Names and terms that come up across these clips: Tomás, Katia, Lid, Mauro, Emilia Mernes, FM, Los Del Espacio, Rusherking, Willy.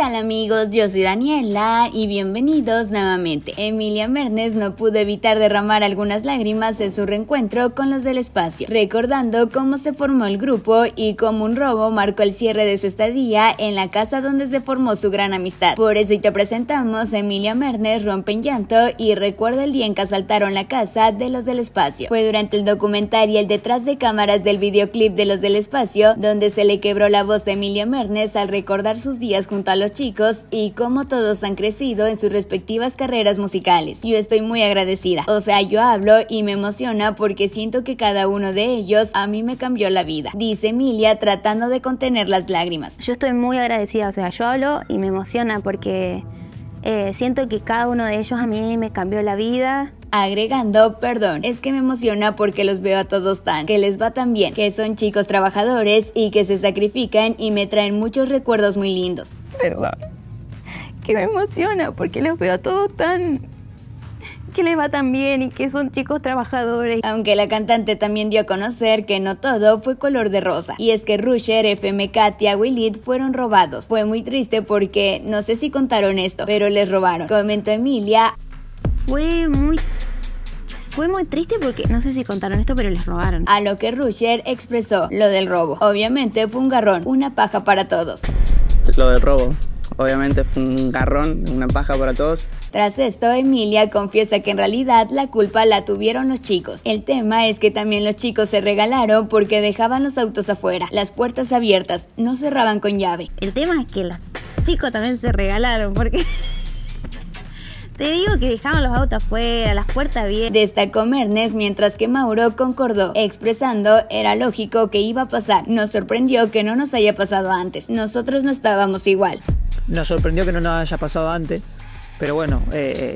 tal amigos? Yo soy Daniela y bienvenidos nuevamente. Emilia Mernes no pudo evitar derramar algunas lágrimas en su reencuentro con Los Del Espacio, recordando cómo se formó el grupo y cómo un robo marcó el cierre de su estadía en la casa donde se formó su gran amistad. Por eso hoy te presentamos a Emilia Mernes rompe en llanto y recuerda el día en que asaltaron la casa de Los Del Espacio. Fue durante el documental y el detrás de cámaras del videoclip de Los Del Espacio donde se le quebró la voz a Emilia Mernes al recordar sus días junto a los chicos y cómo todos han crecido en sus respectivas carreras musicales. Yo estoy muy agradecida, o sea, yo hablo y me emociona porque siento que cada uno de ellos a mí me cambió la vida, dice Emilia tratando de contener las lágrimas. Yo estoy muy agradecida, o sea, yo hablo y me emociona porque siento que cada uno de ellos a mí me cambió la vida. Agregando, perdón, es que me emociona porque los veo a todos tan, que les va tan bien, que son chicos trabajadores y que se sacrifican y me traen muchos recuerdos muy lindos. Perdón, que me emociona porque los veo a todos tan, que les va tan bien y que son chicos trabajadores. Aunque la cantante también dio a conocer que no todo fue color de rosa. Y es que Rusher, FM, Katia, Willy fueron robados. Fue muy triste porque, no sé si contaron esto, pero les robaron, comentó Emilia. Fue muy triste porque no sé si contaron esto, pero les robaron. A lo que Rusher expresó lo del robo. Obviamente fue un garrón, una paja para todos. Lo del robo. Obviamente fue un garrón, una paja para todos. Tras esto, Emilia confiesa que en realidad la culpa la tuvieron los chicos. El tema es que también los chicos se regalaron porque dejaban los autos afuera, las puertas abiertas, no cerraban con llave. El tema es que los chicos también se regalaron porque... Te digo que dejaban los autos afuera, las puertas abiertas. Destacó Mernes, mientras que Mauro concordó, expresando era lógico que iba a pasar. Nos sorprendió que no nos haya pasado antes. Nosotros no estábamos igual. Nos sorprendió que no nos haya pasado antes. Pero bueno,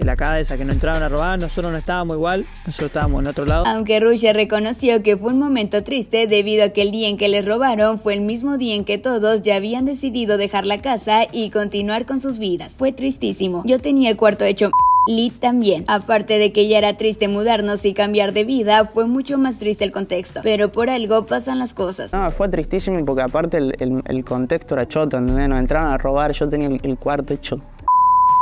la cabeza que nos entraron a robar, nosotros no estábamos igual, nosotros estábamos en otro lado. Aunque Rusher reconoció que fue un momento triste debido a que el día en que les robaron fue el mismo día en que todos ya habían decidido dejar la casa y continuar con sus vidas. Fue tristísimo. Yo tenía el cuarto hecho... Lid también. Aparte de que ya era triste mudarnos y cambiar de vida, fue mucho más triste el contexto. Pero por algo pasan las cosas. No, fue tristísimo porque aparte el contexto era choto, ¿entendés? Nos entraron a robar, yo tenía el cuarto hecho...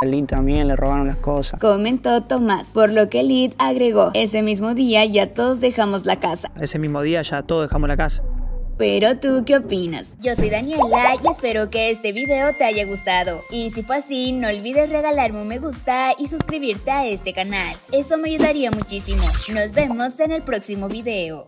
A Lid también le robaron las cosas, comentó Tomás, por lo que Lid agregó, ese mismo día ya todos dejamos la casa. Ese mismo día ya todos dejamos la casa. Pero tú, ¿qué opinas? Yo soy Daniela y espero que este video te haya gustado. Y si fue así, no olvides regalarme un me gusta y suscribirte a este canal. Eso me ayudaría muchísimo. Nos vemos en el próximo video.